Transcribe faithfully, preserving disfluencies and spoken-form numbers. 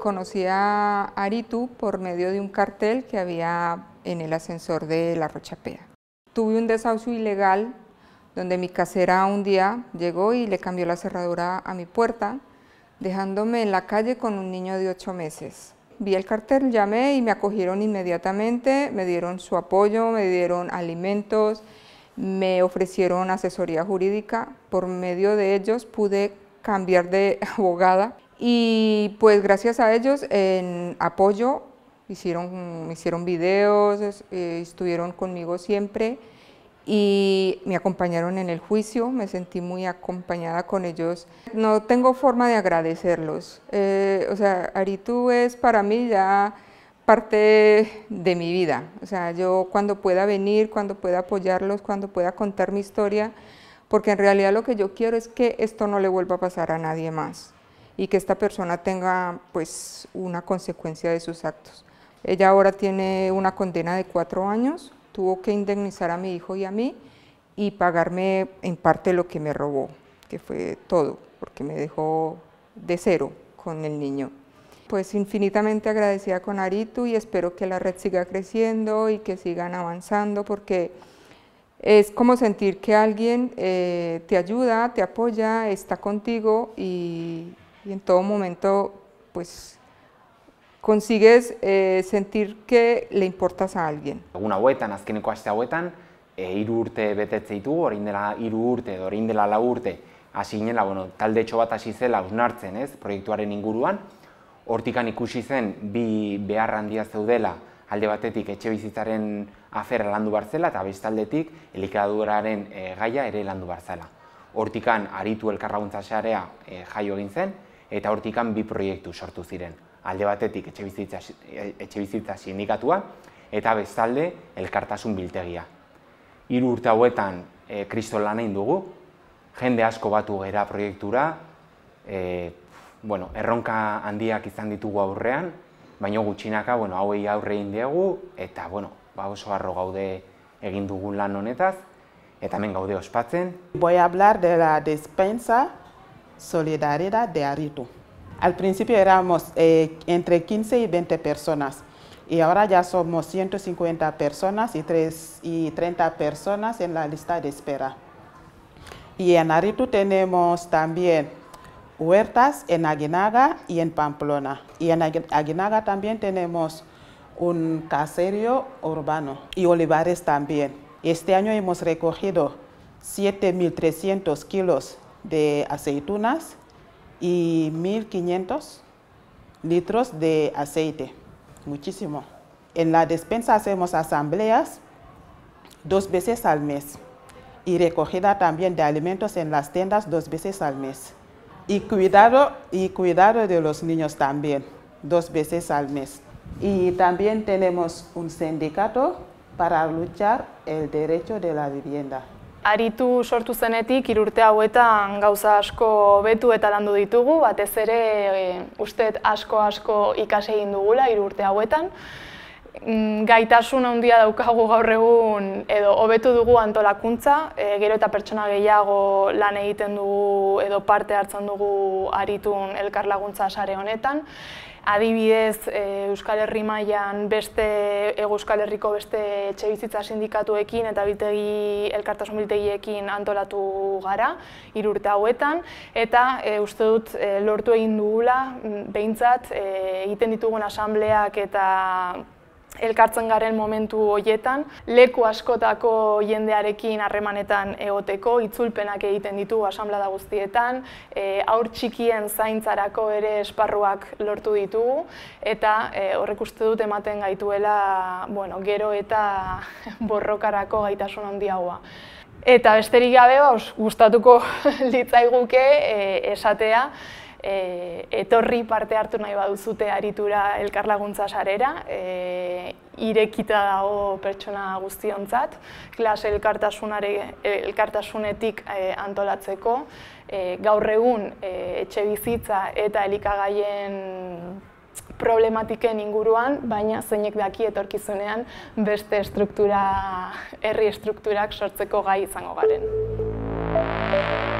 Conocí a Haritu por medio de un cartel que había en el ascensor de La Rochapea. Tuve un desahucio ilegal donde mi casera un día llegó y le cambió la cerradura a mi puerta, dejándome en la calle con un niño de ocho meses. Vi el cartel, llamé y me acogieron inmediatamente, me dieron su apoyo, me dieron alimentos, me ofrecieron asesoría jurídica. Por medio de ellos pude cambiar de abogada y pues gracias a ellos en apoyo hicieron, hicieron videos, eh, estuvieron conmigo siempre y me acompañaron en el juicio, me sentí muy acompañada con ellos. No tengo forma de agradecerlos, eh, o sea, Haritu es para mí ya parte de mi vida, o sea, yo cuando pueda venir, cuando pueda apoyarlos, cuando pueda contar mi historia, porque en realidad lo que yo quiero es que esto no le vuelva a pasar a nadie más y que esta persona tenga pues una consecuencia de sus actos. Ella ahora tiene una condena de cuatro años, tuvo que indemnizar a mi hijo y a mí y pagarme en parte lo que me robó, que fue todo, porque me dejó de cero con el niño. Pues infinitamente agradecida con Haritu y espero que la red siga creciendo y que sigan avanzando, porque es como sentir que alguien eh, te ayuda, te apoya, está contigo y, y en todo momento pues consigues eh, sentir que le importas a alguien. Egun hauetan, azkeneko aste hauetan, e, hiru urte betetze ditugu, orain dela hiru urte edo orain dela lau urte hasi ginela, bueno, taldetxo bat hasi zela hausnartzen, ez, proiektuaren inguruan. Hortikan ikusi zen bi behar handia zeudela, alde batetik etxebizitzaren afera landu behar zela eta bestaldetik elikaduraren e, gaia ere landu behar zela. Hortikan Haritu Elkarlaguntza Sarea e, jaio egin zen eta hortikan bi proiektu sortu ziren. Alde batetik etxebizitza, etxebizitza sindikatua eta bestalde Elkartasun biltegia. Hiru urte hauetan kriston lan egin dugu, jende asko batu gera proiektura, e, bueno, erronka handiak izan ditugu aurrean, baina gutxinaka, bueno, hauei aurre egin diegu eta bueno, ba oso harro gaude egin dugun lan honetaz eta hemen gaude ospatzen. Voy a hablar de la despensa solidaria de Haritu. Al principio éramos eh, entre quince y veinte personas y ahora ya somos ciento cincuenta personas y, tres, y treinta personas en la lista de espera. Y en Haritu tenemos también huertas en Aginaga y en Pamplona. Y en Aginaga también tenemos un caserío urbano y olivares también. Este año hemos recogido siete mil trescientos kilos de aceitunas y mil quinientos litros de aceite, muchísimo. En la despensa hacemos asambleas dos veces al mes y recogida también de alimentos en las tiendas dos veces al mes. Y cuidado, y cuidado de los niños también, dos veces al mes. Y también tenemos un sindicato para luchar el derecho de la vivienda. Haritu sortu zenetik irurte hauetan gauza asko betu eta landu ditugu, batez ere e, uste asko-asko ikase egin dugula irurte hauetan. Gaitasun handia daukagu gaur egun edo hobetu dugu antolakuntza, e, gero eta pertsona gehiago lan egiten dugu edo parte hartzen dugu Haritun Elkarlaguntza Sare honetan. Adibidez, Euskal Herri Maian beste Ego Euskal Herriko beste etxebizitza sindikatuekin eta biltegi elkartasun biltegiekin antolatu gara hiru urte hauetan eta e, uste dut e, lortu egin dugula behintzat e, egiten ditugun asambleak eta elkartzen garen momentu hoietan leku askotako jendearekin harremanetan egoteko itzulpenak egiten ditu asamblea guztietan, e, haur txikien zaintzarako ere esparruak lortu ditugu eta e, horrek uste dut ematen gaituela, bueno, gero eta borrokarako gaitasun handiagoa. Eta besterik gabe ba gustatuko litzaiguke e, esatea E, etorri parte hartu nahi baduzute Haritura Elkarlaguntza Sarera, e, irekita dago pertsona guztiontzat, klase elkartasunetik e, antolatzeko, e, gaur egun e, etxebizitza eta elikagaien problematiken inguruan, baina zeinek daki etorkizunean beste struktura, herri strukturak sortzeko gai izango garen.